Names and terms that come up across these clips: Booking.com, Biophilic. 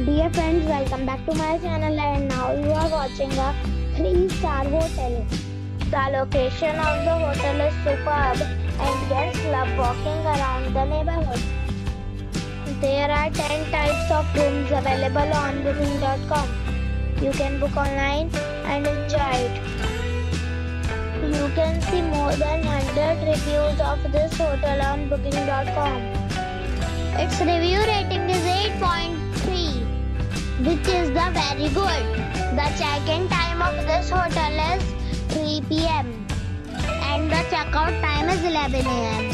Dear friends, welcome back to my channel, and now you are watching a 3-star hotel. The location of the hotel is superb and guests love walking around the neighborhood. There are 10 types of rooms available on Booking.com. You can book online and enjoy it. You can see more than 100 reviews of this hotel on Booking.com. Its review rating is 8.3, which is very good. The check-in time of this hotel is 3 p.m. and the check-out time is 11 a.m.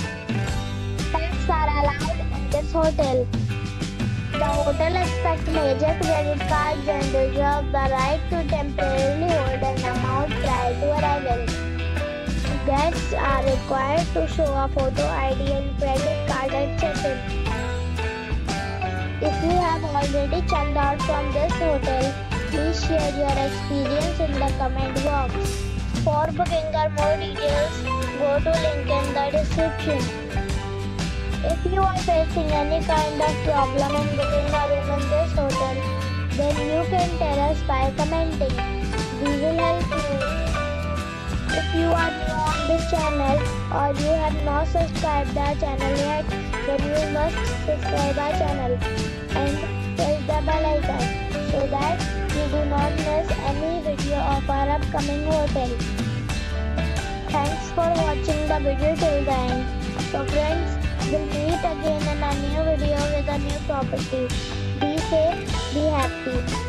Pets are allowed in this hotel. The hotel accepts major credit cards and reserves the right to temporarily hold an amount prior to arrival. Guests are required to show a photo ID and credit card at check-in. If you have already checked out from this hotel, please share your experience in the comment box. For booking or more details, go to link in the description. If you are facing any kind of problem in booking a room in this hotel, then you can tell us by commenting. We will help you. If you are new on this channel or you have not subscribed our channel yet, then you must subscribe our channel and press the bell icon so that you do not miss any video of our upcoming hotel. Thanks for watching the video till the end. So friends, we'll meet again in a new video with a new property. Be safe, be happy.